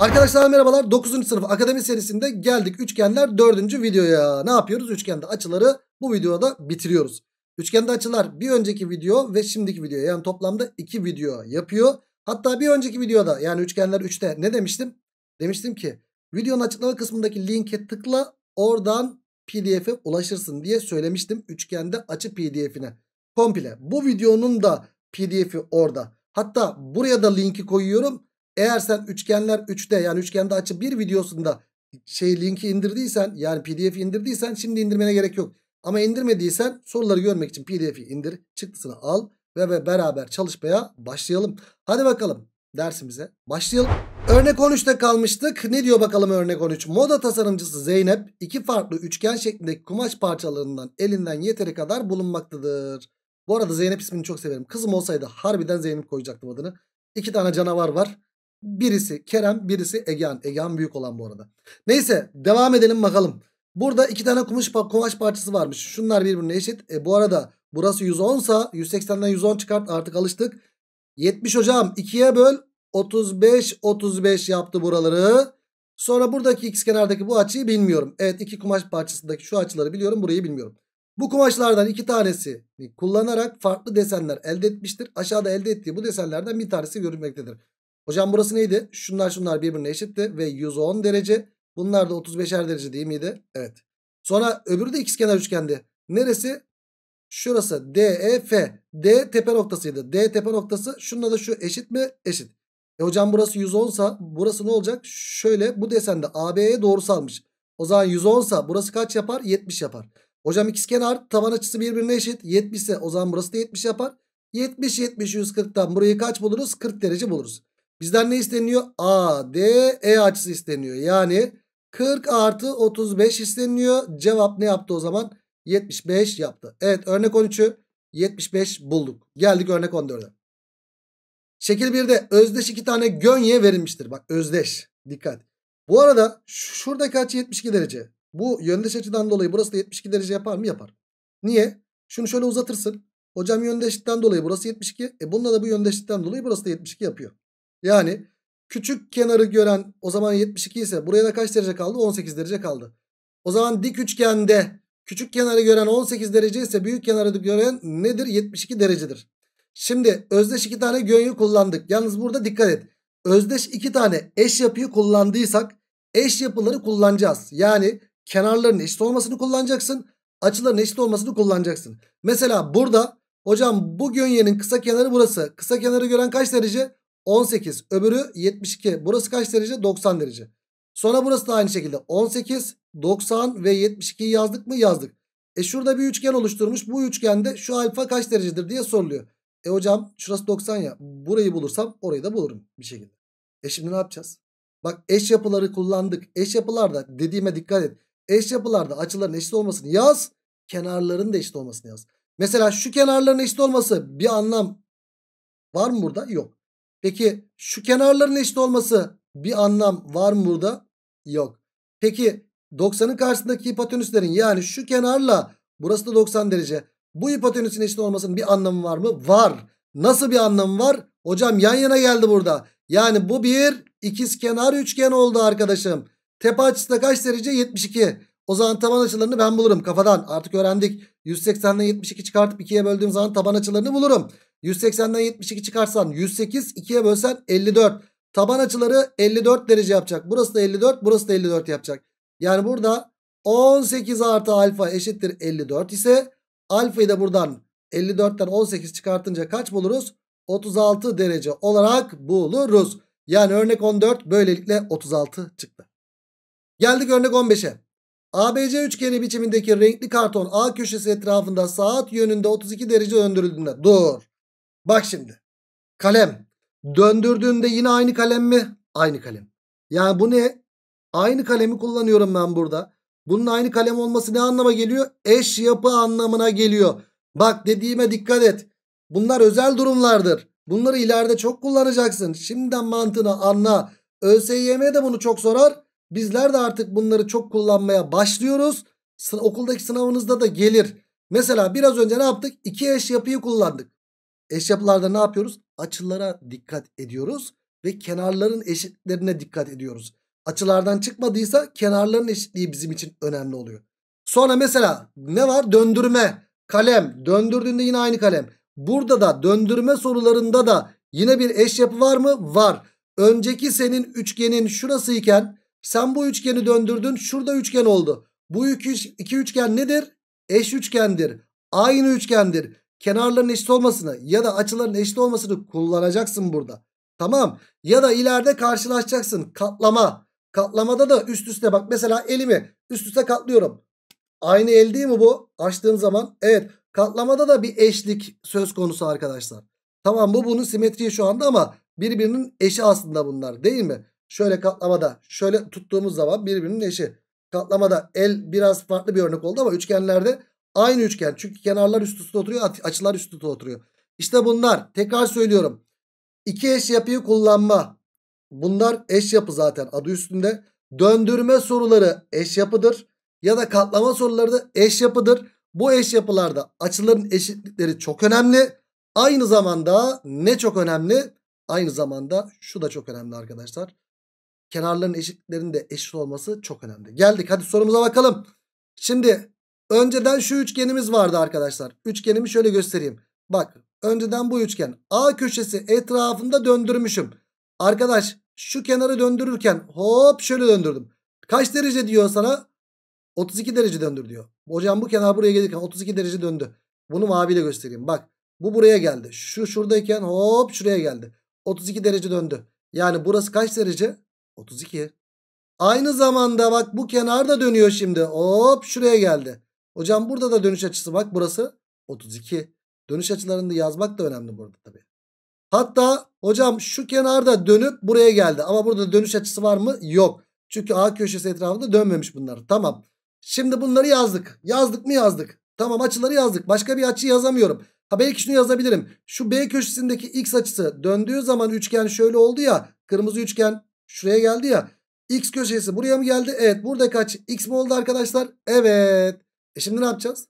Arkadaşlar merhabalar, 9. sınıf akademi serisinde geldik üçgenler 4. videoya. Ne yapıyoruz? Üçgende açıları bu videoda bitiriyoruz. Üçgende açılar bir önceki video ve şimdiki video, yani toplamda 2 video yapıyor. Hatta bir önceki videoda, yani üçgenler 3'te ne demiştim? Demiştim ki videonun açıklama kısmındaki linke tıkla, oradan pdf'e ulaşırsın diye söylemiştim. Üçgende açı pdf'ine komple. Bu videonun da pdf'i orada. Hatta buraya da linki koyuyorum. Eğer sen üçgenler 3'te, yani üçgende açı 1 videosunda linki indirdiysen, yani pdf'i indirdiysen şimdi indirmene gerek yok. Ama indirmediysen soruları görmek için pdf'i indir, çıktısını al ve beraber çalışmaya başlayalım. Hadi bakalım dersimize başlayalım. Örnek 13'te kalmıştık. Ne diyor bakalım örnek 13? Moda tasarımcısı Zeynep 2 farklı üçgen şeklindeki kumaş parçalarından elinden yeteri kadar bulunmaktadır. Bu arada Zeynep ismini çok severim. Kızım olsaydı harbiden Zeynep koyacaktım adını. 2 tane canavar var. Birisi Kerem, birisi Egehan. Egehan büyük olan bu arada. Neyse, devam edelim bakalım. Burada 2 tane kumaş parçası varmış. Şunlar birbirine eşit. Bu arada burası 110 ise 180'den 110 çıkart, artık alıştık. 70 hocam, 2'ye böl. 35 yaptı buraları. Sonra buradaki ikizkenardaki bu açıyı bilmiyorum. Evet, 2 kumaş parçasındaki şu açıları biliyorum, burayı bilmiyorum. Bu kumaşlardan 2 tanesi kullanarak farklı desenler elde etmiştir. Aşağıda elde ettiği bu desenlerden bir tanesi görülmektedir. Hocam burası neydi? Şunlar birbirine eşitti ve 110 derece. Bunlar da 35'er derece değil miydi? Evet. Sonra öbürü de ikizkenar üçgendi. Neresi? Şurası DEF. D tepe noktasıydı. D tepe noktası. Şununla da şu eşit mi? Eşit. Hocam burası 110 ise burası ne olacak? Şöyle bu desende AB'ye doğru salmış. O zaman 110 ise burası kaç yapar? 70 yapar. Hocam ikizkenar taban açısı birbirine eşit. 70 ise o zaman burası da 70 yapar. 70, 140'tan burayı kaç buluruz? 40 derece buluruz. Bizden ne isteniyor? ADE açısı isteniyor. Yani 40 artı 35 isteniyor. Cevap ne yaptı o zaman? 75 yaptı. Evet, örnek 13'ü 75 bulduk. Geldik örnek 14'e. Şekil 1'de özdeş 2 tane gönye verilmiştir. Bak, özdeş. Dikkat. Bu arada şuradaki açı 72 derece. Bu yöndeş açıdan dolayı burası da 72 derece yapar mı? Yapar. Niye? Şunu şöyle uzatırsın. Hocam yöndeşlikten dolayı burası 72. Bununla da bu yöndeşlikten dolayı burası da 72 yapıyor. Yani küçük kenarı gören o zaman 72 ise buraya da kaç derece kaldı? 18 derece kaldı. O zaman dik üçgende küçük kenarı gören 18 derece ise büyük kenarı gören nedir? 72 derecedir. Şimdi özdeş 2 tane gönye kullandık. Yalnız burada dikkat et. Özdeş 2 tane eş yapıyı kullandıysak eş yapıları kullanacağız. Yani kenarların eşit olmasını kullanacaksın. Açıların eşit olmasını kullanacaksın. Mesela burada hocam bu gönyenin kısa kenarı burası. Kısa kenarı gören kaç derece? 18. Öbürü 72. Burası kaç derece? 90 derece. Sonra burası da aynı şekilde 18, 90 ve 72'yi yazdık mı? Yazdık. Şurada bir üçgen oluşturmuş. Bu üçgende şu alfa kaç derecedir diye soruluyor. Hocam şurası 90 ya. Burayı bulursam orayı da bulurum bir şekilde. Şimdi ne yapacağız? Bak, eş yapıları kullandık. Eş yapılarda dediğime dikkat et. Eş yapılarda açıların eşit olmasını yaz. Kenarların da eşit olmasını yaz. Mesela şu kenarların eşit olması bir anlam var mı burada? Yok. Peki şu kenarların eşit olması bir anlam var mı burada? Yok. Peki 90'ın karşısındaki hipotenüslerin, yani şu kenarla burası da 90 derece, bu hipotenüsün eşit olmasının bir anlamı var mı? Var. Nasıl bir anlamı var? Hocam yan yana geldi burada. Yani bu bir ikizkenar üçgen oldu arkadaşım. Tepe açısı da kaç derece? 72. O zaman taban açılarını ben bulurum kafadan. Artık öğrendik. 180'den 72 çıkartıp 2'ye böldüğüm zaman taban açılarını bulurum. 180'den 72 çıkarsan 108, 2'ye bölsen 54. Taban açıları 54 derece yapacak. Burası da 54, burası da 54 yapacak. Yani burada 18 artı alfa eşittir 54 ise alfayı da buradan 54'ten 18 çıkartınca kaç buluruz? 36 derece olarak buluruz. Yani örnek 14 böylelikle 36 çıktı. Geldik örnek 15'e. ABC üçgeni biçimindeki renkli karton A köşesi etrafında saat yönünde 32 derece döndürüldüğünde. Dur. Bak şimdi. Kalem. Döndürdüğünde yine aynı kalem mi? Aynı kalem. Yani bu ne? Aynı kalemi kullanıyorum ben burada. Bunun aynı kalem olması ne anlama geliyor? Eş yapı anlamına geliyor. Bak, dediğime dikkat et. Bunlar özel durumlardır. Bunları ileride çok kullanacaksın. Şimdiden mantığını anla. ÖSYM de bunu çok sorar. Bizler de artık bunları çok kullanmaya başlıyoruz. Okuldaki sınavınızda da gelir. Mesela biraz önce ne yaptık? 2 eş yapıyı kullandık. Eş yapılarda ne yapıyoruz? Açılara dikkat ediyoruz. ve kenarların eşitlerine dikkat ediyoruz. Açılardan çıkmadıysa kenarların eşitliği bizim için önemli oluyor. Sonra mesela ne var? Döndürme. Kalem. Döndürdüğünde yine aynı kalem. Burada da döndürme sorularında da yine bir eş yapı var mı? Var. Önceki senin üçgenin şurası iken sen bu üçgeni döndürdün. Şurada üçgen oldu. Bu iki üçgen nedir? Eş üçgendir. Aynı üçgendir. Kenarların eşit olmasını ya da açıların eşit olmasını kullanacaksın burada. Tamam. Ya da ileride karşılaşacaksın. Katlama. Katlamada da üst üste bak. Mesela elimi üst üste katlıyorum. Aynı el değil mi bu? Açtığım zaman. Evet. Katlamada da bir eşlik söz konusu arkadaşlar. Tamam, bu bunun simetriği şu anda ama birbirinin eşi aslında bunlar değil mi? Şöyle katlamada şöyle tuttuğumuz zaman birbirinin eşi. Katlamada el biraz farklı bir örnek oldu ama üçgenlerde aynı üçgen. Çünkü kenarlar üst üste oturuyor, açılar üst üste oturuyor. İşte bunlar, tekrar söylüyorum. İki eş yapıyı kullanma. Bunlar eş yapı zaten adı üstünde. Döndürme soruları eş yapıdır. Ya da katlama soruları da eş yapıdır. Bu eş yapılarda açıların eşitlikleri çok önemli. Aynı zamanda ne çok önemli? Aynı zamanda şu da çok önemli arkadaşlar. Kenarların eşitliklerinin de eşit olması çok önemli. Geldik hadi sorumuza bakalım. Şimdi önceden şu üçgenimiz vardı arkadaşlar. Üçgenimi şöyle göstereyim. Bak önceden bu üçgen A köşesi etrafında döndürmüşüm. Arkadaş şu kenarı döndürürken hop şöyle döndürdüm. Kaç derece diyor sana? 32 derece döndür diyor. Hocam bu kenar buraya gelirken 32 derece döndü. Bunu maviyle göstereyim. Bak bu buraya geldi. Şu şuradayken hop şuraya geldi. 32 derece döndü. Yani burası kaç derece? 32. Aynı zamanda bak bu kenar da dönüyor şimdi. Hop şuraya geldi. Hocam burada da dönüş açısı bak burası 32. Dönüş açılarını yazmak da önemli burada tabii. Hatta hocam şu kenarda dönüp buraya geldi. Ama burada dönüş açısı var mı? Yok. Çünkü A köşesi etrafında dönmemiş bunlar. Tamam. Şimdi bunları yazdık. Yazdık mı yazdık. Tamam açıları yazdık. Başka bir açı yazamıyorum. Ha belki şunu yazabilirim. Şu B köşesindeki X açısı döndüğü zaman üçgen şöyle oldu ya. Kırmızı üçgen şuraya geldi ya. X köşesi buraya mı geldi? Evet. Buradaki açı X mi oldu arkadaşlar? Evet. Şimdi ne yapacağız?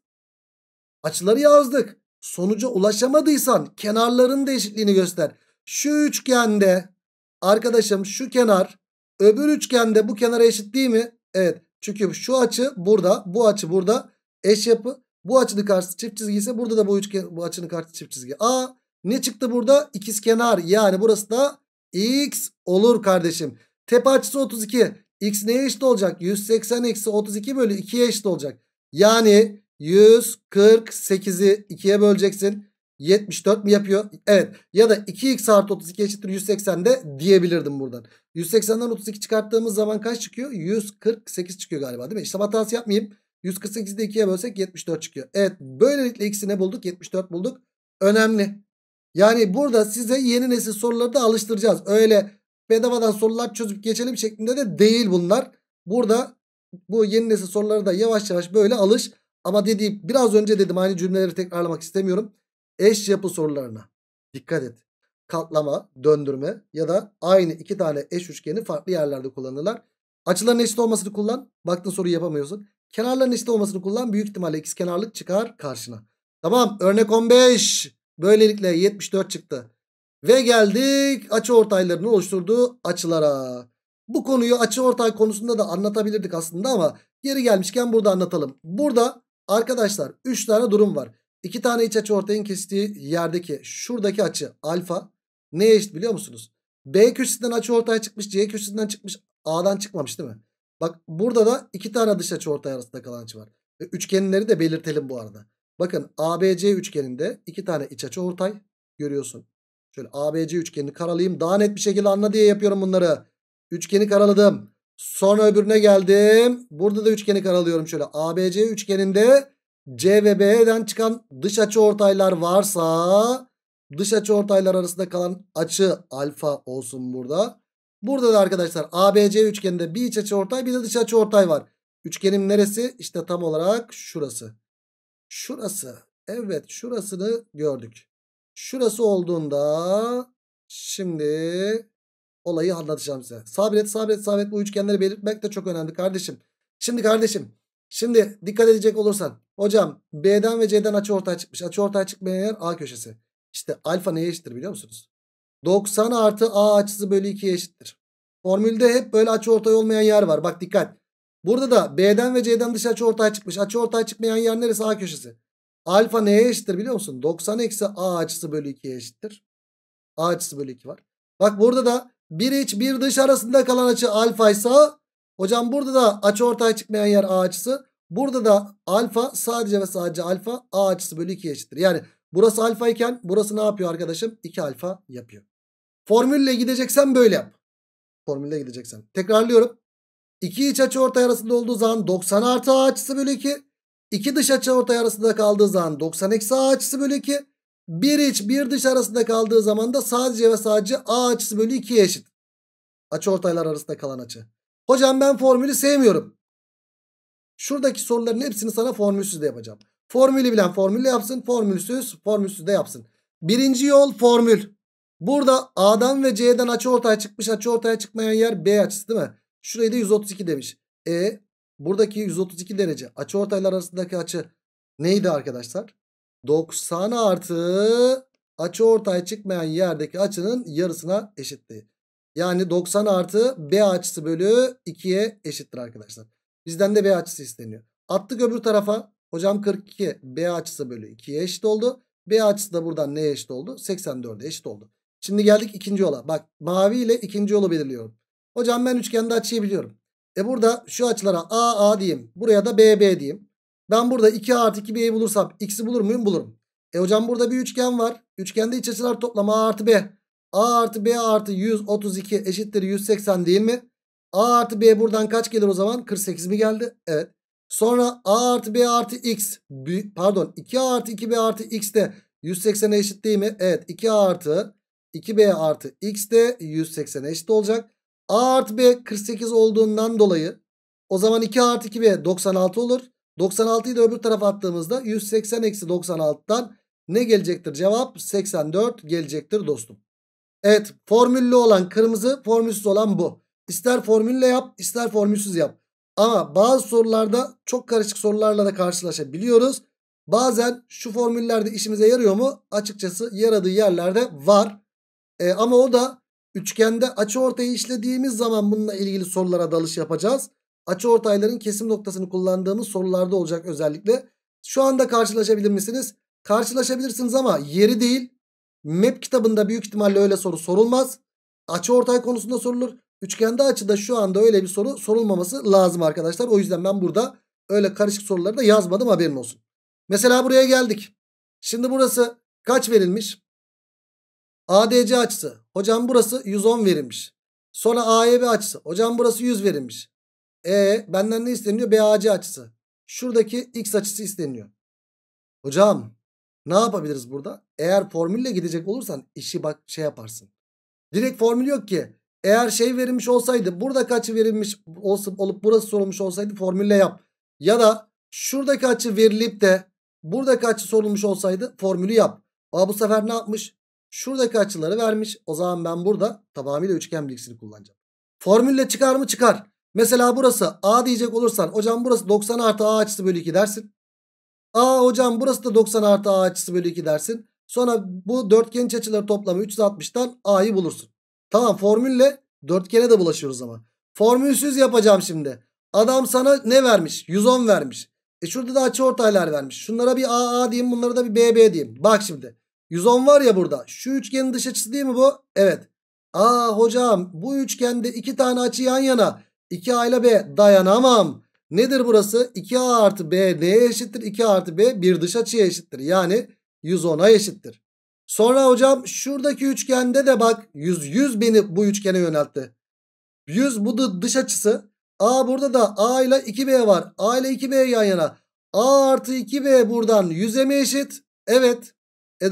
Açıları yazdık. Sonuca ulaşamadıysan kenarların da eşitliğini göster. Şu üçgende arkadaşım şu kenar öbür üçgende bu kenara eşit değil mi? Evet. Çünkü şu açı burada, bu açı burada eş yapı. Bu açının karşısı çift çizgi ise burada da bu üçgen, bu açının karşısı çift çizgi. Aa, ne çıktı burada? İkizkenar. Yani burası da x olur kardeşim. Tepe açısı 32. X neye eşit olacak? 180-32 bölü 2'ye eşit olacak. Yani 148'i 2'ye böleceksin. 74 mi yapıyor? Evet. Ya da 2x artı 32 eşittir 180 de diyebilirdim buradan. 180'den 32 çıkarttığımız zaman kaç çıkıyor? 148 çıkıyor galiba değil mi? İşte hatası yapmayayım. 148'i de 2'ye bölsek 74 çıkıyor. Evet. Böylelikle x'i ne bulduk? 74 bulduk. Önemli. Yani burada size yeni nesil soruları da alıştıracağız. Öyle bedavadan sorular çözüp geçelim şeklinde de değil bunlar. Burada bu yeni nesil soruları da yavaş yavaş böyle alış. Ama dediğim biraz önce dedim aynı cümleleri tekrarlamak istemiyorum. Eş yapı sorularına dikkat et. Katlama, döndürme ya da aynı iki tane eş üçgeni farklı yerlerde kullanırlar. Açıların eşit olmasını kullan. Baktın soruyu yapamıyorsun. Kenarların eşit olmasını kullan. Büyük ihtimalle ikizkenarlık çıkar karşına. Tamam, örnek 15. Böylelikle 74 çıktı. Ve geldik açıortaylarını oluşturduğu açılara. Bu konuyu açıortay konusunda da anlatabilirdik aslında ama yeri gelmişken burada anlatalım. Burada arkadaşlar 3 tane durum var. 2 tane iç açıortayın kestiği yerdeki şuradaki açı alfa neye eşit biliyor musunuz? B köşesinden açıortay çıkmış, C köşesinden çıkmış, A'dan çıkmamış değil mi? Bak burada da 2 tane dış açıortay arasında kalan açı var. Üçgenleri de belirtelim bu arada. Bakın ABC üçgeninde 2 tane iç açıortay görüyorsun. Şöyle ABC üçgenini karalayayım. Daha net bir şekilde anla diye yapıyorum bunları. Üçgeni karaladım. Sonra öbürüne geldim. Burada da üçgeni karalıyorum şöyle. ABC üçgeninde C ve B'den çıkan dış açıortaylar varsa dış açıortaylar arasında kalan açı alfa olsun burada. Burada da arkadaşlar ABC üçgeninde bir iç açıortay bir de dış açıortay var. Üçgenin neresi? İşte tam olarak şurası. Şurası. Evet, şurasını gördük. Şurası olduğunda şimdi olayı anlatacağım size. Sabret, sabret, sabret. Bu üçgenleri belirtmek de çok önemli kardeşim. Şimdi dikkat edecek olursan hocam B'den ve C'den açıortay çıkmış. Açıortay çıkmayan yer A köşesi. İşte alfa neye eşittir biliyor musunuz? 90 artı A açısı bölü 2'ye eşittir. Formülde hep böyle açıortay olmayan yer var. Bak dikkat. Burada da B'den ve C'den dış açıortay çıkmış. Açıortay çıkmayan yer neresi? A köşesi. Alfa neye eşittir biliyor musun? 90 eksi A açısı bölü 2'ye eşittir. A açısı bölü 2 var. Bak burada da bir iç bir dış arasında kalan açı alfaysa, hocam burada da açıortay çıkmayan yer A açısı. Burada da alfa sadece ve sadece alfa, A açısı bölü 2'ye eşittir. Yani burası alfa iken burası ne yapıyor arkadaşım? 2 alfa yapıyor. Formülle gideceksen böyle yap. Formülle gideceksen. Tekrarlıyorum. 2 iç açıortay arasında olduğu zaman 90 artı A açısı bölü 2. 2 dış açıortay arasında kaldığı zaman 90 eksi A açısı bölü 2. 1 iç 1 dış arasında kaldığı zaman da sadece ve sadece A açısı bölü 2'ye eşit. Açıortaylar arasında kalan açı. Hocam ben formülü sevmiyorum. Şuradaki soruların hepsini sana formülsüz de yapacağım. Formülü bilen formülle yapsın. Formülsüz formülsüz de yapsın. Birinci yol formül. Burada A'dan ve C'den açıortay çıkmış. Açıortaya çıkmayan yer B açısı değil mi? Şurayı da 132 demiş. Buradaki 132 derece açıortaylar arasındaki açı neydi arkadaşlar? 90 artı açıortay çıkmayan yerdeki açının yarısına eşitti. Yani 90 artı B açısı bölü 2'ye eşittir arkadaşlar. Bizden de B açısı isteniyor. Attık öbür tarafa. Hocam 42 B açısı bölü 2'ye eşit oldu. B açısı da buradan neye eşit oldu? 84'e eşit oldu. Şimdi geldik ikinci yola. Bak mavi ile ikinci yolu belirliyorum. Hocam ben üçgende açıyı biliyorum. Burada şu açılara A A diyeyim. Buraya da B B diyeyim. Ben burada 2A artı 2B'yi bulursam X'i bulur muyum? Bulurum. Hocam burada bir üçgen var. Üçgende iç açılar toplamı A artı B. A artı B artı 132 eşittir 180 değil mi? A artı B buradan kaç gelir o zaman? 48 mi geldi? Evet. Sonra A artı B artı X. Pardon 2A artı 2B artı X de 180'e eşit değil mi? Evet. 2A artı 2B artı X de 180'e eşit olacak. A artı B 48 olduğundan dolayı o zaman 2A artı 2B 96 olur. 96'yı da öbür tarafa attığımızda 180 eksi 96'dan ne gelecektir? Cevap 84 gelecektir dostum. Evet, formüllü olan kırmızı, formülsüz olan bu. İster formülle yap, ister formülsüz yap. Ama bazı sorularda çok karışık sorularla da karşılaşabiliyoruz. Bazen şu formüllerde işimize yarıyor mu? Açıkçası yaradığı yerlerde var. Ama o da üçgende açıortayı işlediğimiz zaman bununla ilgili sorulara dalış yapacağız. Açıortayların kesim noktasını kullandığımız sorularda olacak özellikle. Şu anda karşılaşabilir misiniz? Karşılaşabilirsiniz ama yeri değil. MEP kitabında büyük ihtimalle öyle soru sorulmaz. Açıortay konusunda sorulur. Üçgende açıda şu anda öyle bir soru sorulmaması lazım arkadaşlar. O yüzden ben burada öyle karışık soruları da yazmadım, haberin olsun. Mesela buraya geldik. Şimdi burası kaç verilmiş? ADC açısı. Hocam burası 110 verilmiş. Sonra AEB açısı. Hocam burası 100 verilmiş. Benden ne isteniyor? BAC açısı. Şuradaki X açısı isteniyor. Hocam ne yapabiliriz burada? Eğer formülle gidecek olursan işi bak şey yaparsın. Direkt formül yok ki. Eğer şey verilmiş olsaydı, burada kaçı verilmiş olup burası sorulmuş olsaydı formülle yap. Ya da şuradaki açı verilip de buradaki açı sorulmuş olsaydı formülü yap. Ama bu sefer ne yapmış? Şuradaki açıları vermiş. O zaman ben burada tamamıyla üçgen bilgisini kullanacağım. Formülle çıkar mı? Çıkar. Mesela burası A diyecek olursan, hocam burası 90 artı A açısı bölü 2 dersin. Hocam burası da 90 artı A açısı bölü 2 dersin. Sonra bu dörtgen iç açıları toplamı 360'tan A'yı bulursun. Tamam, formülle dörtgene de bulaşıyoruz ama. Formülsüz yapacağım şimdi. Adam sana ne vermiş? 110 vermiş. Şurada da açıortaylar vermiş. Şunlara bir AA diyeyim, bunlara da bir BB diyeyim. Bak şimdi 110 var ya burada. Şu üçgenin dış açısı değil mi bu? Evet. Hocam bu üçgende iki tane açı yan yana. 2A ile B, dayanamam. Nedir burası? 2A artı B neye eşittir? 2A artı B bir dış açıya eşittir. Yani 110'a eşittir. Sonra hocam şuradaki üçgende de bak 100 beni bu üçgene yöneltti. 100 bu da dış açısı. Burada da A ile 2B var. A ile 2B yan yana. A artı 2B buradan 100'e mi eşit? Evet.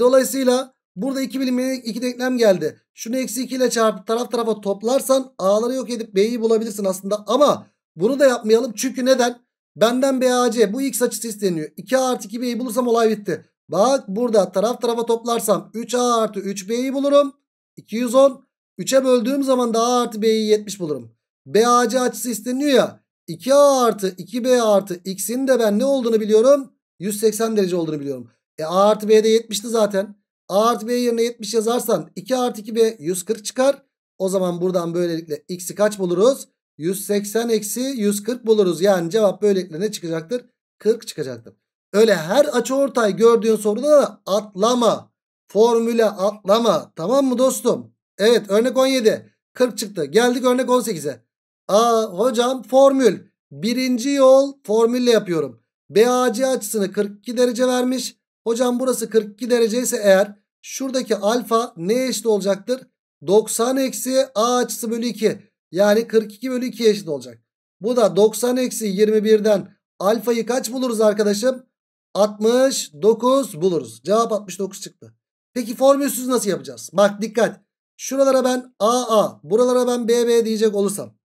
Dolayısıyla burada 2 bilinmeyen 2 denklem geldi. Şunu eksi 2 ile çarpıp taraf tarafa toplarsan A'ları yok edip B'yi bulabilirsin aslında. Ama bunu da yapmayalım. Çünkü neden? Benden BAC, bu X açısı isteniyor. 2A artı 2B'yi bulursam olay bitti. Bak burada taraf tarafa toplarsam 3A artı 3B'yi bulurum. 210. 3'e böldüğüm zaman da A artı B'yi 70 bulurum. BAC açısı isteniyor ya. 2A artı 2B artı X'in de ben ne olduğunu biliyorum? 180 derece olduğunu biliyorum. A artı B'de 70'ti zaten. A artı B yerine 70 yazarsan 2 artı 2B 140 çıkar. O zaman buradan böylelikle x'i kaç buluruz? 180 eksi 140 buluruz. Yani cevap böylelikle ne çıkacaktır? 40 çıkacaktır. Öyle her açıortay gördüğün soruda da atlama. Formüle atlama. Tamam mı dostum? Evet, örnek 17. 40 çıktı. Geldik örnek 18'e. A hocam formül. Birinci yol formülle yapıyorum. BAC açısını 42 derece vermiş. Hocam burası 42 derece ise eğer şuradaki alfa neye eşit olacaktır? 90 eksi A açısı bölü 2. Yani 42 bölü 2'ye eşit olacak. Bu da 90 eksi 21'den alfayı kaç buluruz arkadaşım? 69 buluruz. Cevap 69 çıktı. Peki formülsüz nasıl yapacağız? Bak dikkat. Şuralara ben AA, buralara ben BB diyecek olursam.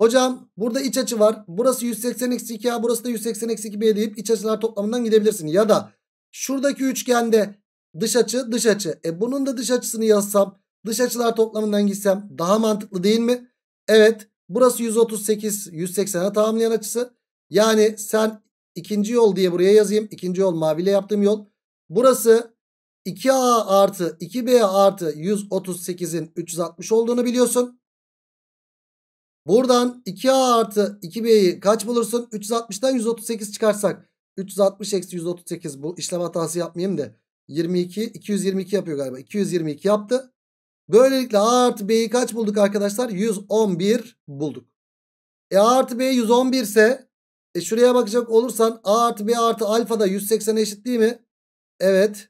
Hocam burada iç açı var. Burası 180-2A, burası da 180-2B deyip iç açılar toplamından gidebilirsin. Ya da şuradaki üçgende dış açı, dış açı. Bunun da dış açısını yazsam, dış açılar toplamından gitsem daha mantıklı değil mi? Evet. Burası 138, 180'e tamamlayan açısı. Yani sen ikinci yol diye buraya yazayım. İkinci yol maviyle yaptığım yol. Burası 2A artı 2B artı 138'in 360 olduğunu biliyorsun. Buradan 2A artı 2B'yi kaç bulursun? 360'dan 138 çıkarsak. 360 eksi 138, bu işlem hatası yapmayayım da. 22, 222 yapıyor galiba. 222 yaptı. Böylelikle A artı B'yi kaç bulduk arkadaşlar? 111 bulduk. A artı B 111 ise şuraya bakacak olursan A artı B artı alfa da 180'e eşit değil mi? Evet.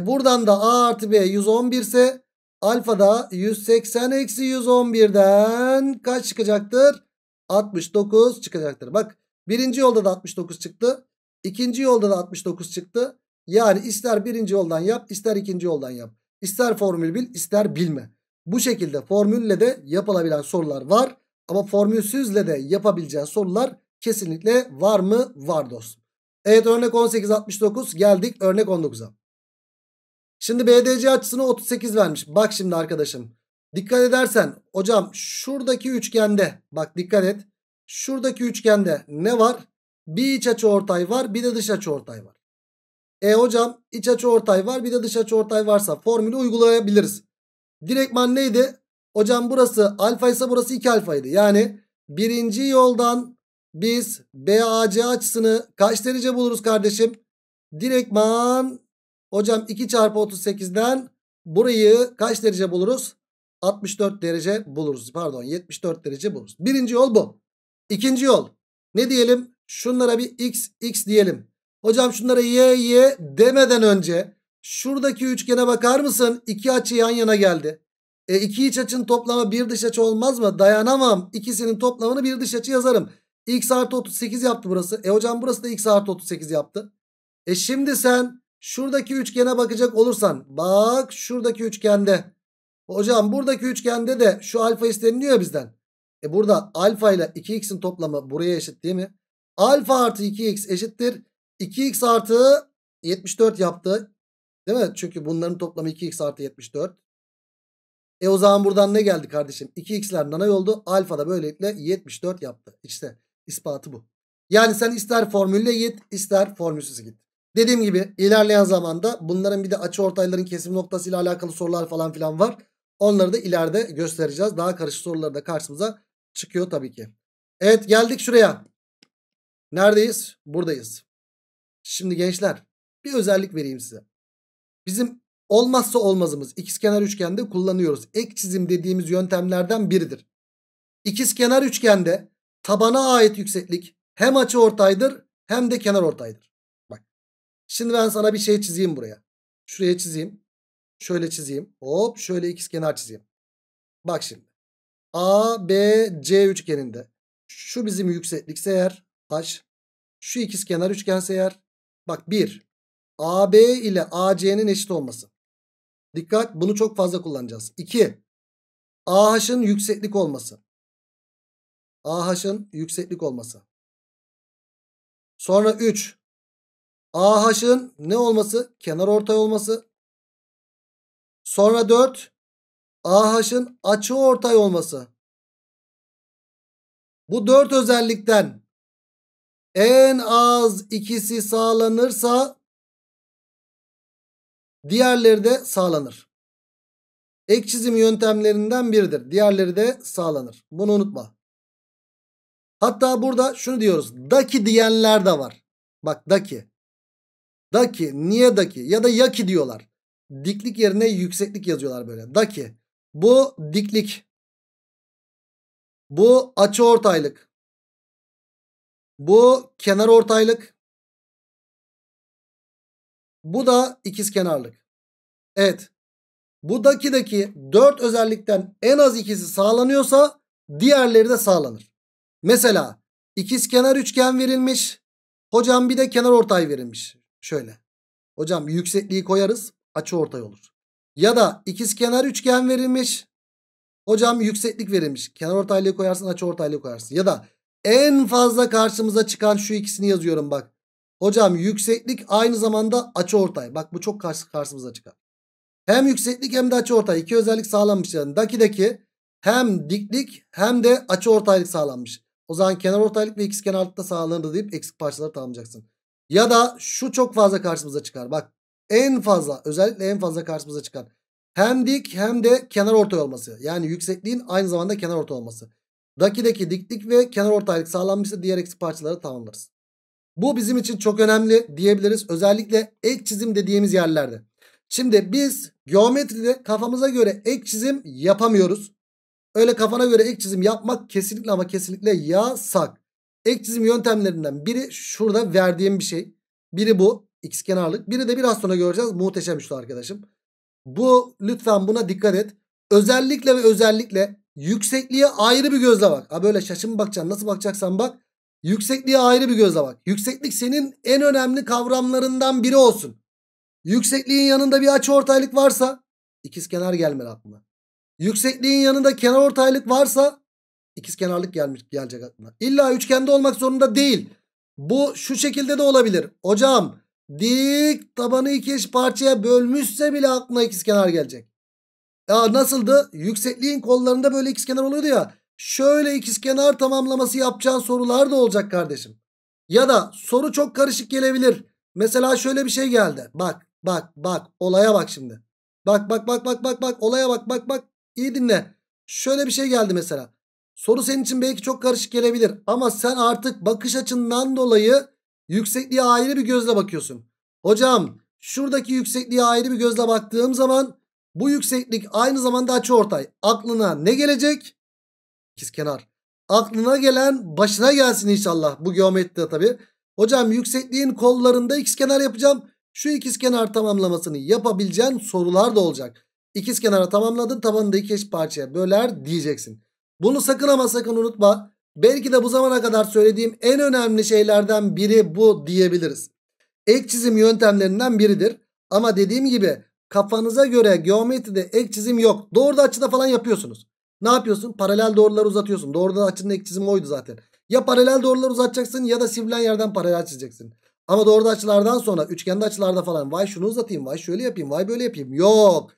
Buradan da A artı B 111 ise alfa da 180 eksi 111'den kaç çıkacaktır? 69 çıkacaktır. Bak birinci yolda da 69 çıktı. İkinci yolda da 69 çıktı. Yani ister birinci yoldan yap, ister ikinci yoldan yap. İster formül bil, ister bilme. Bu şekilde formülle de yapılabilen sorular var. Ama formülsüzle de yapabileceğin sorular kesinlikle var mı? Var dostum. Evet, örnek 18-69 geldik örnek 19'a. Şimdi BDC açısını 38 vermiş. Bak şimdi arkadaşım. Dikkat edersen hocam şuradaki üçgende, bak dikkat et. Şuradaki üçgende ne var? Bir iç açıortay var, bir de dış açıortay var. Hocam iç açıortay var, bir de dış açıortay varsa formülü uygulayabiliriz. Direktman neydi? Hocam burası alfa ise burası 2 alfaydı. Yani birinci yoldan biz BAC açısını kaç derece buluruz kardeşim? Direktman hocam 2 çarpı 38'den burayı kaç derece buluruz? 64 derece buluruz. Pardon, 74 derece buluruz. Birinci yol bu. İkinci yol ne diyelim? Şunlara bir x x diyelim. Hocam şunlara y y demeden önce şuradaki üçgene bakar mısın? İki açı yan yana geldi. İki iç açının toplamı bir dış açı olmaz mı? Dayanamam. İkisinin toplamını bir dış açı yazarım. X artı 38 yaptı burası. Hocam burası da x artı 38 yaptı. Şimdi sen şuradaki üçgene bakacak olursan. Bak şuradaki üçgende. Hocam buradaki üçgende de şu alfa isteniliyor bizden. Burada alfa ile 2x'in toplamı buraya eşit değil mi? Alfa artı 2x eşittir 2x artı 74 yaptı. Değil mi? Çünkü bunların toplamı 2x artı 74. O zaman buradan ne geldi kardeşim? 2x'ler nana yoldu. Alfa da böylelikle 74 yaptı. İşte ispatı bu. Yani sen ister formülle git, ister formülsüz git. Dediğim gibi ilerleyen zamanda bunların bir de açıortayların kesim noktasıyla alakalı sorular falan filan var. Onları da ileride göstereceğiz. Daha karışık sorular da karşımıza çıkıyor tabii ki. Evet, geldik şuraya. Neredeyiz? Buradayız. Şimdi gençler bir özellik vereyim size. Bizim olmazsa olmazımız ikizkenar üçgende kullanıyoruz. Ek çizim dediğimiz yöntemlerden biridir. İkizkenar üçgende tabana ait yükseklik hem açıortaydır hem de kenarortaydır. Bak. Şimdi ben sana bir şey çizeyim buraya. Şuraya çizeyim. Şöyle çizeyim. Hop, şöyle ikizkenar çizeyim. Bak şimdi. ABC üçgeninde şu bizim yükseklikse eğer H, şu ikizkenar üçgense eğer bak 1 AB ile AC'nin eşit olması. Dikkat, bunu çok fazla kullanacağız. 2. AH'ın yükseklik olması. AH'ın yükseklik olması. Sonra 3. AH'ın ne olması? Kenarortay olması. Sonra 4. AH'ın açıortay olması. Bu 4 özellikten en az ikisi sağlanırsa Diğerleri de sağlanır. Ek çizim yöntemlerinden biridir. Diğerleri de sağlanır. Bunu unutma. Hatta burada şunu diyoruz. Daki diyenler de var. Bak daki. Daki. Niye daki? Ya da yaki diyorlar. Diklik yerine yükseklik yazıyorlar böyle. Daki. Bu diklik. Bu açıortaylık. Bu kenarortaylık. Bu da ikizkenarlık. Evet. Bu dakideki 4 özellikten en az ikisi sağlanıyorsa diğerleri de sağlanır. Mesela ikizkenar üçgen verilmiş. Hocam bir de kenarortay verilmiş. Şöyle. Hocam yüksekliği koyarız, açıortay olur. Ya da ikizkenar üçgen verilmiş. Hocam yükseklik verilmiş. Kenarortaylığı koyarsın, açıortaylığı koyarsın. Ya da en fazla karşımıza çıkan şu ikisini yazıyorum bak. Hocam yükseklik aynı zamanda açıortay. Bak bu çok karşımıza çıkar. Hem yükseklik hem de açıortay. İki özellik sağlanmış yani. Dakideki hem diklik hem de açıortaylık sağlanmış. O zaman kenarortaylık ve ikizkenarlık da sağlanır deyip eksik parçaları tamamlayacaksın. Ya da şu çok fazla karşımıza çıkar. Bak en fazla, özellikle en fazla karşımıza çıkan. Hem dik hem de kenarortay olması. Yani yüksekliğin aynı zamanda kenarortay olması. Dakideki diklik ve kenarortaylık sağlanmışsa diğer eksik parçaları tamamlarız. Bu bizim için çok önemli diyebiliriz. Özellikle ek çizim dediğimiz yerlerde. Şimdi biz geometride kafamıza göre ek çizim yapamıyoruz. Öyle kafana göre ek çizim yapmak kesinlikle ama kesinlikle yasak. Ek çizim yöntemlerinden biri şurada verdiğim bir şey. Biri bu ikizkenarlık. Biri de biraz sonra göreceğiz. Muhteşem üçlü arkadaşım. Bu, lütfen buna dikkat et. Özellikle ve özellikle yüksekliğe ayrı bir gözle bak. Ha böyle şaşın bakacaksın. Nasıl bakacaksan bak. Yüksekliğe ayrı bir gözle bak. Yükseklik senin en önemli kavramlarından biri olsun. Yüksekliğin yanında bir açıortaylık varsa ikizkenar gelmeli aklına. Yüksekliğin yanında kenarortaylık varsa ikizkenarlık gelecek aklına. İlla üçgende olmak zorunda değil. Bu şu şekilde de olabilir. Hocam dik tabanı iki eş parçaya bölmüşse bile aklına ikizkenar gelecek. Ya nasıldı? Yüksekliğin kollarında böyle ikizkenar oluyordu ya. Şöyle ikizkenar tamamlaması yapacağın sorular da olacak kardeşim. Ya da soru çok karışık gelebilir. Mesela şöyle bir şey geldi. Bak bak bak olaya bak şimdi. Bak bak bak bak bak bak olaya bak bak bak. İyi dinle. Şöyle bir şey geldi mesela. Soru senin için belki çok karışık gelebilir. Ama sen artık bakış açından dolayı yüksekliğe ayrı bir gözle bakıyorsun. Hocam şuradaki yüksekliğe ayrı bir gözle baktığım zaman bu yükseklik aynı zamanda açıortay. Aklına ne gelecek? İkizkenar. Aklına gelen başına gelsin inşallah bu geometride tabi. Hocam yüksekliğin kollarında ikizkenar yapacağım. Şu ikizkenar tamamlamasını yapabileceğin sorular da olacak. İkizkenarı tamamladın, tabanını da iki eş parçaya böler diyeceksin. Bunu sakın ama sakın unutma. Belki de bu zamana kadar söylediğim en önemli şeylerden biri bu diyebiliriz. Ek çizim yöntemlerinden biridir. Ama dediğim gibi kafanıza göre geometride ek çizim yok. Doğruda açıda falan yapıyorsunuz. Ne yapıyorsun? Paralel doğruları uzatıyorsun. Doğrudan açının ek çizimi oydu zaten. Ya paralel doğruları uzatacaksın ya da sivrilen yerden paralel çizeceksin. Ama doğru açılardan sonra üçgende açılarda falan vay şunu uzatayım, vay şöyle yapayım, vay böyle yapayım. Yok.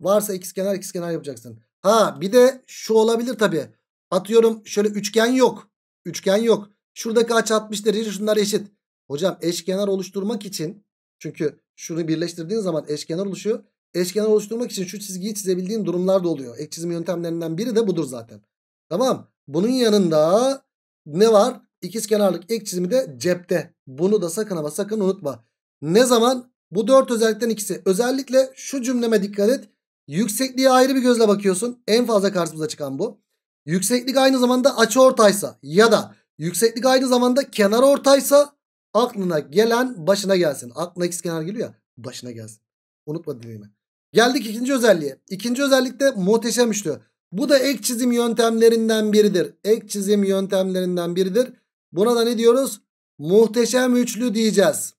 Varsa ikizkenar ikizkenar yapacaksın. Ha bir de şu olabilir tabii. Atıyorum şöyle üçgen yok. Üçgen yok. Şuradaki açı 60 derece, şunlar eşit. Hocam eşkenar oluşturmak için, çünkü şunu birleştirdiğin zaman eşkenar oluşuyor. Eşkenar oluşturmak için şu çizgiyi çizebildiğin durumlar da oluyor. Ek çizim yöntemlerinden biri de budur zaten. Tamam. Bunun yanında ne var? İkizkenarlık ek çizimi de cepte. Bunu da sakın ama sakın unutma. Ne zaman? Bu 4 özellikten ikisi. Özellikle şu cümleme dikkat et. Yüksekliğe ayrı bir gözle bakıyorsun. En fazla karşımıza çıkan bu. Yükseklik aynı zamanda açıortaysa ya da yükseklik aynı zamanda kenarortaysa aklına gelen başına gelsin. Aklına ikizkenar geliyor ya, başına gelsin. Unutma dediğimi. Geldik ikinci özelliğe. İkinci özellikte muhteşem üçlü. Bu da ek çizim yöntemlerinden biridir. Ek çizim yöntemlerinden biridir. Buna da ne diyoruz? Muhteşem üçlü diyeceğiz.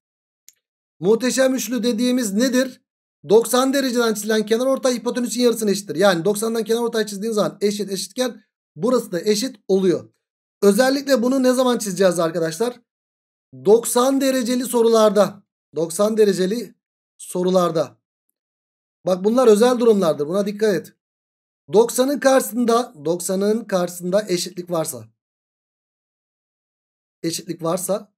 Muhteşem üçlü dediğimiz nedir? 90 dereceden çizilen kenarortay hipotenüsün yarısına eşittir. Yani 90'dan kenarortay çizdiğin zaman eşit eşitken burası da eşit oluyor. Özellikle bunu ne zaman çizeceğiz arkadaşlar? 90 dereceli sorularda. 90 dereceli sorularda. Bak bunlar özel durumlardır. Buna dikkat et. 90'ın karşısında eşitlik varsa. Eşitlik varsa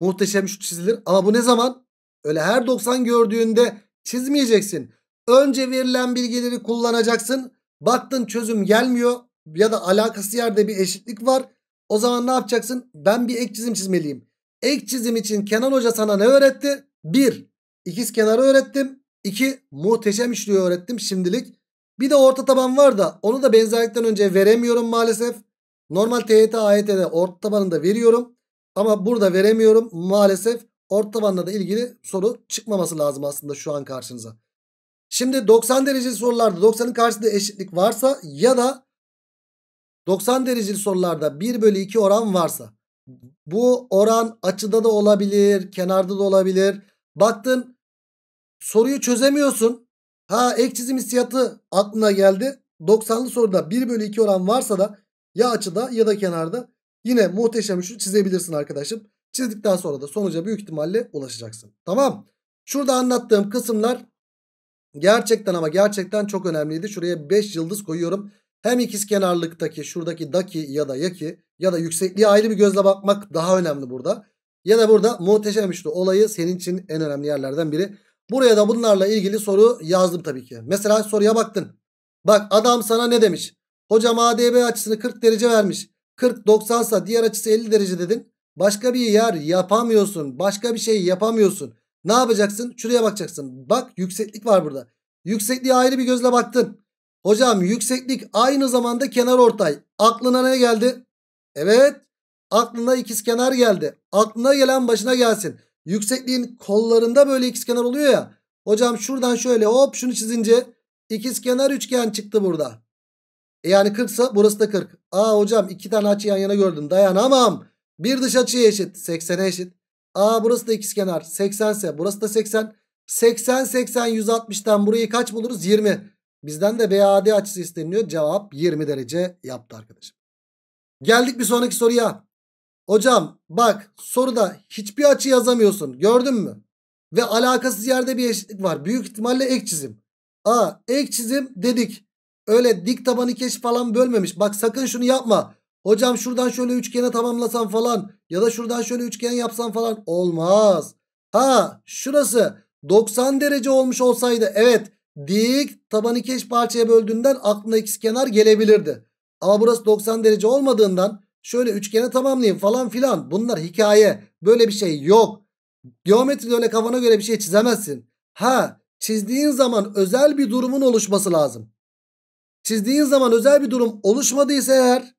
muhteşem üçlü çizilir. Ama bu ne zaman? Öyle her 90 gördüğünde çizmeyeceksin. Önce verilen bilgileri kullanacaksın. Baktın çözüm gelmiyor ya da alakası yerde bir eşitlik var. O zaman ne yapacaksın? Ben bir ek çizim çizmeliyim. Ek çizim için Kenan Hoca sana ne öğretti? 1. İkizkenarı öğrettim. 2. Muhteşem üçlüyü öğrettim şimdilik. Bir de orta taban var da onu da benzerlikten önce veremiyorum maalesef. Normal TYT, AYT'de orta tabanını da veriyorum. Ama burada veremiyorum maalesef. Orta tabanla da ilgili soru çıkmaması lazım aslında şu an karşınıza. Şimdi 90 dereceli sorularda 90'ın karşısında eşitlik varsa ya da 90 dereceli sorularda 1/2 oran varsa. Bu oran açıda da olabilir, kenarda da olabilir. Baktın soruyu çözemiyorsun. Ha, ek çizim hissiyatı aklına geldi. 90'lı soruda 1/2 oran varsa da ya açıda ya da kenarda yine muhteşem üçlü çizebilirsin arkadaşım. Çizdikten sonra da sonuca büyük ihtimalle ulaşacaksın. Tamam. Şurada anlattığım kısımlar gerçekten ama gerçekten çok önemliydi. Şuraya 5 yıldız koyuyorum. Hem ikizkenarlıktaki şuradaki daki ya da yaki ya da yüksekliğe ayrı bir gözle bakmak daha önemli burada. Ya da burada muhteşem üçlü olayı senin için en önemli yerlerden biri. Buraya da bunlarla ilgili soru yazdım tabii ki. Mesela soruya baktın. Bak adam sana ne demiş? Hocam ADB açısını 40 derece vermiş. 40 90'sa diğer açısı 50 derece dedin. Başka bir yer yapamıyorsun. Başka bir şey yapamıyorsun. Ne yapacaksın? Şuraya bakacaksın. Bak yükseklik var burada. Yüksekliğe ayrı bir gözle baktın. Hocam yükseklik aynı zamanda kenarortay. Aklına ne geldi? Evet. Aklına ikizkenar geldi. Aklına gelen başına gelsin. Yüksekliğin kollarında böyle ikizkenar oluyor ya. Hocam şuradan şöyle hop şunu çizince ikizkenar üçgen çıktı burada. Yani 40'sa burası da 40. Aa hocam iki tane açı yan yana gördüm. Dayanamam. Bir dış açıya eşit. 80'e eşit. Aa burası da ikizkenar. 80'se burası da 80. 80 80 160'tan burayı kaç buluruz? 20. Bizden de BAD açısı isteniyor. Cevap 20 derece yaptı arkadaşım. Geldik bir sonraki soruya. Hocam bak soruda hiçbir açı yazamıyorsun. Gördün mü? Ve alakasız yerde bir eşitlik var. Büyük ihtimalle ek çizim. Aa ek çizim dedik. Öyle dik tabanı iki eşit falan bölmemiş. Bak sakın şunu yapma. Hocam şuradan şöyle üçgene tamamlasan falan ya da şuradan şöyle üçgen yapsan falan olmaz. Ha şurası 90 derece olmuş olsaydı evet dik tabanı iki eş parçaya böldüğünden aklına ikizkenar gelebilirdi. Ama burası 90 derece olmadığından şöyle üçgene tamamlayayım falan filan bunlar hikaye, böyle bir şey yok. Geometride öyle kafana göre bir şey çizemezsin. Ha çizdiğin zaman özel bir durumun oluşması lazım. Çizdiğin zaman özel bir durum oluşmadıysa eğer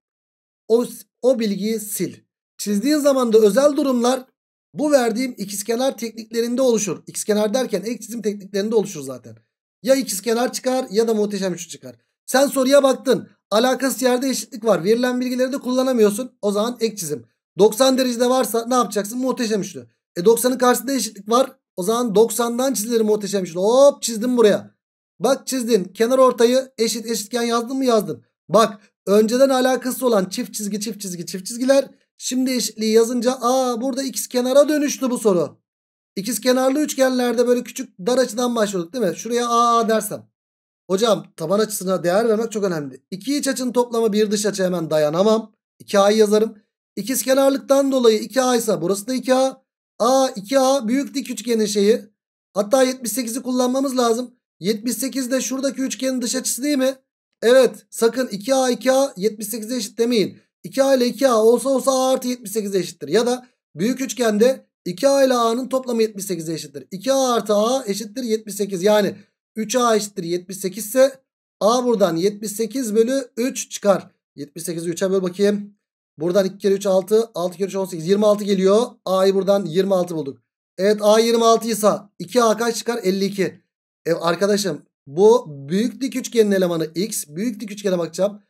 o bilgiyi sil. Çizdiğin zaman da özel durumlar bu verdiğim ikizkenar tekniklerinde oluşur. İkizkenar derken ek çizim tekniklerinde oluşur zaten. Ya ikizkenar çıkar ya da muhteşem üçlü çıkar. Sen soruya baktın. Alakasız yerde eşitlik var. Verilen bilgileri de kullanamıyorsun. O zaman ek çizim. 90 derecede varsa ne yapacaksın? Muhteşem üçlü. 90'ın karşısında eşitlik var. O zaman 90'dan çizilir muhteşem üçlü. Hop çizdim buraya. Bak çizdin. Kenar ortayı eşit eşitken yazdın mı? Yazdın. Bak önceden alakasız olan çift çizgi çift çizgi çift çizgiler. Şimdi eşitliği yazınca aa burada ikizkenara dönüştü bu soru. İkizkenarlı üçgenlerde böyle küçük dar açıdan başlıyorduk değil mi? Şuraya AA dersem. Hocam taban açısına değer vermek çok önemli. İki iç açının toplamı bir dış açı, hemen dayanamam. 2A yazarım. İkizkenarlıktan dolayı 2A ise burası da 2A. A 2A büyük dik üçgenin şeyi. Hatta 78'i kullanmamız lazım. 78 de şuradaki üçgenin dış açısı değil mi? Evet, sakın 2A 2A 78'e eşit demeyin. 2A ile 2A olsa A artı 78'e eşittir. Ya da büyük üçgende 2A ile A'nın toplamı 78'e eşittir. 2A artı A eşittir 78. Yani 3A eşittir 78 ise A buradan 78/3 çıkar. 78'i 3'e böl bakayım. Buradan 2 kere 3 6. 6 kere 3 18. 26 geliyor. A'yı buradan 26 bulduk. Evet, A 26 ise 2A kaç çıkar? 52. Arkadaşım bu büyük dik üçgenin elemanı X. Büyük dik üçgene bakacağım.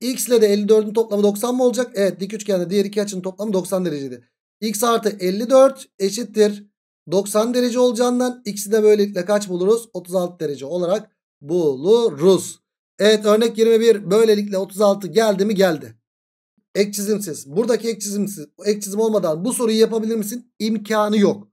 X ile de 54'ün toplamı 90 mı olacak? Evet, dik üçgende diğer iki açının toplamı 90 dereceydi. X artı 54 eşittir 90 derece olacağından x'i de böylelikle kaç buluruz? 36 derece olarak buluruz. Evet, örnek 21 böylelikle 36 geldi mi? Geldi. Ek çizimsiz. Buradaki ek çizim olmadan bu soruyu yapabilir misin? İmkanı yok.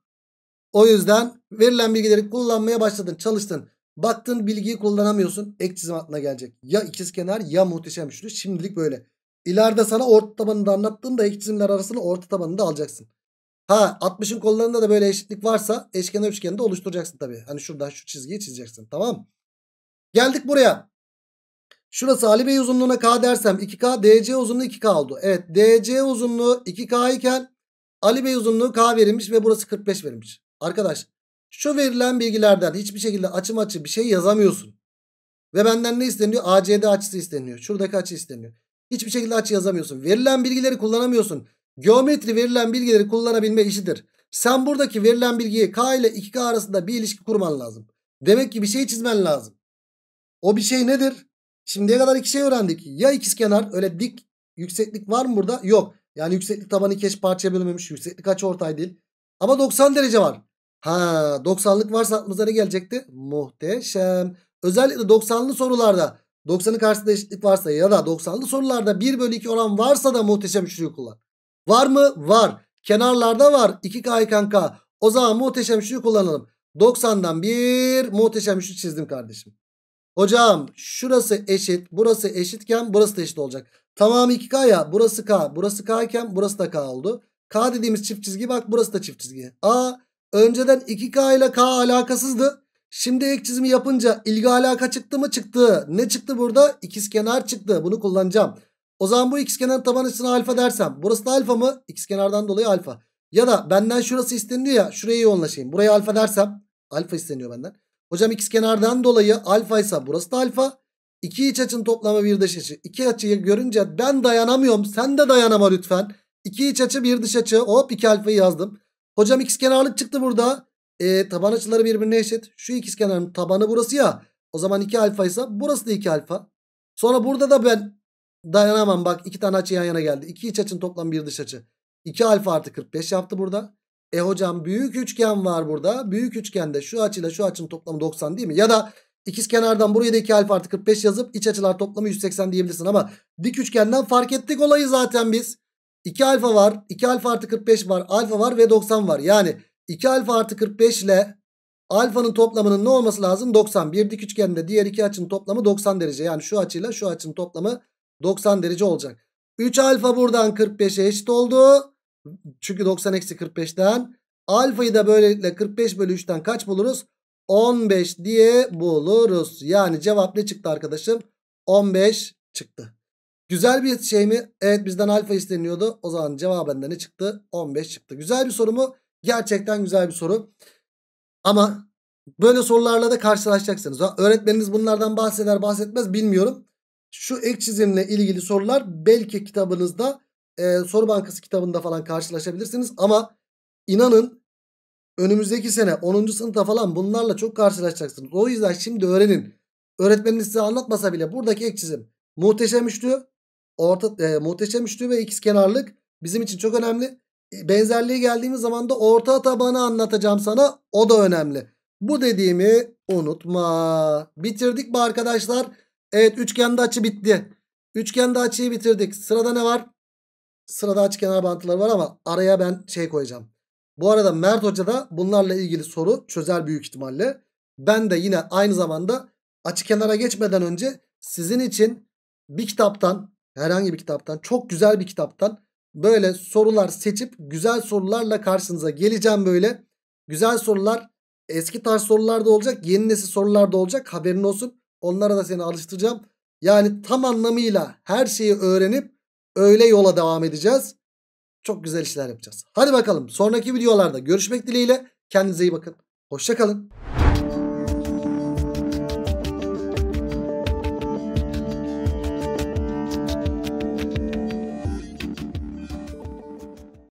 O yüzden verilen bilgileri kullanmaya başladın, çalıştın. Baktın bilgiyi kullanamıyorsun. Ek çizim aklına gelecek. Ya ikizkenar ya muhteşem üçlü. Şimdilik böyle. İleride sana orta tabanını da anlattığımda ek çizimler arasında orta tabanını da alacaksın. Ha 60'ın kollarında da böyle eşitlik varsa eşkenar üçgeni de oluşturacaksın tabii. Hani şuradan şu çizgiyi çizeceksin, tamam. Geldik buraya. Şurası Ali Bey uzunluğuna K dersem 2K, DC uzunluğu 2K oldu. Evet, DC uzunluğu 2K iken Ali Bey uzunluğu K verilmiş ve burası 45 verilmiş. Arkadaş şu verilen bilgilerden hiçbir şekilde açım açı bir şey yazamıyorsun. Ve benden ne isteniyor? ACD açısı isteniyor. Şuradaki açı isteniyor. Hiçbir şekilde açı yazamıyorsun. Verilen bilgileri kullanamıyorsun. Geometri verilen bilgileri kullanabilme işidir. Sen buradaki verilen bilgiyi K ile 2K arasında bir ilişki kurman lazım. Demek ki bir şey çizmen lazım. O bir şey nedir? Şimdiye kadar iki şey öğrendik. Ya ikizkenar, öyle dik yükseklik var mı burada? Yok. Yani yükseklik tabanı iki eş parçaya bölünmemiş. Yükseklik açıortay değil. Ama 90 derece var. Ha 90'lık varsa aklımıza ne gelecekti? Muhteşem. Özellikle 90'lı sorularda 90'ın karşısında eşitlik varsa ya da 90'lı sorularda 1/2 oran varsa da muhteşem üçlüyü kullan. Var mı? Var. Kenarlarda var. 2K iken K. O zaman muhteşem üçlüyü kullanalım. 90'dan bir muhteşem üçlü çizdim kardeşim. Hocam şurası eşit, burası eşitken burası da eşit olacak. Tamam 2K ya, burası K, burası K iken burası da K oldu. K dediğimiz çift çizgi, bak burası da çift çizgi. Aa önceden 2K ile K alakasızdı. Şimdi ek çizimi yapınca ilgi alaka çıktı mı? Çıktı. Ne çıktı burada? İkizkenar çıktı. Bunu kullanacağım. O zaman bu ikizkenar taban açısına alfa dersem burası da alfa mı? İkizkenardan dolayı alfa. Ya da benden şurası isteniyor ya, şuraya yoğunlaşayım. Buraya alfa dersem alfa isteniyor benden. Hocam ikizkenardan dolayı alfa ise burası da alfa. İki iç açının toplamı bir dış açı. İki açıyı görünce ben dayanamıyorum. Sen de dayanama lütfen. İki iç açı bir dış açı. Hop iki alfayı yazdım. Hocam ikizkenarlık çıktı burada. Taban açıları birbirine eşit. Şu ikizkenarın tabanı burası ya. O zaman 2 alfaysa burası da 2 alfa. Sonra burada da ben dayanamam. Bak iki tane açı yan yana geldi. İki iç açının toplamı bir dış açı. 2 alfa artı 45 yaptı burada. Hocam büyük üçgen var burada. Büyük üçgende şu açıyla şu açının toplamı 90 değil mi? Ya da ikizkenardan buraya da 2 alfa artı 45 yazıp iç açılar toplamı 180 diyebilirsin. Ama dik üçgenden fark ettik olayı zaten biz. 2 alfa var. 2 alfa artı 45 var. Alfa var ve 90 var. Yani 2 alfa artı 45 ile alfanın toplamının ne olması lazım? 90. Bir dik üçgende diğer iki açının toplamı 90 derece. Yani şu açıyla şu açının toplamı 90 derece olacak. 3 alfa buradan 45'e eşit oldu. Çünkü 90 eksi 45'ten. Alfayı da böylelikle 45/3'ten kaç buluruz? 15 diye buluruz. Yani cevap ne çıktı arkadaşım? 15 çıktı. Güzel bir şey mi? Evet, bizden alfa isteniyordu. O zaman cevaben de ne çıktı? 15 çıktı. Güzel bir soru mu? Gerçekten güzel bir soru. Ama böyle sorularla da karşılaşacaksınız. Öğretmeniniz bunlardan bahseder bahsetmez bilmiyorum. Şu ek çizimle ilgili sorular belki kitabınızda soru bankası kitabında falan karşılaşabilirsiniz. Ama inanın önümüzdeki sene 10. sınıfta falan bunlarla çok karşılaşacaksınız. O yüzden şimdi öğrenin. Öğretmeniniz size anlatmasa bile buradaki ek çizim muhteşem üçlü, muhteşem üçlü ve ikizkenarlık bizim için çok önemli. Benzerliğe geldiğimiz zaman da orta tabanı anlatacağım sana. O da önemli. Bu dediğimi unutma. Bitirdik mi arkadaşlar? Evet, üçgende açı bitti. Üçgende açıyı bitirdik. Sırada ne var? Sırada açıkenar bağıntıları var ama araya ben şey koyacağım. Bu arada Mert Hoca da bunlarla ilgili soru çözer büyük ihtimalle. Ben de yine aynı zamanda açıkenara geçmeden önce sizin için bir kitaptan, herhangi bir kitaptan, çok güzel bir kitaptan böyle sorular seçip güzel sorularla karşınıza geleceğim böyle. Güzel sorular, eski tarz sorular da olacak, yeni nesil sorular da olacak, haberin olsun. Onlara da seni alıştıracağım. Yani tam anlamıyla her şeyi öğrenip öyle yola devam edeceğiz. Çok güzel işler yapacağız. Hadi bakalım, sonraki videolarda görüşmek dileğiyle. Kendinize iyi bakın. Hoşça kalın.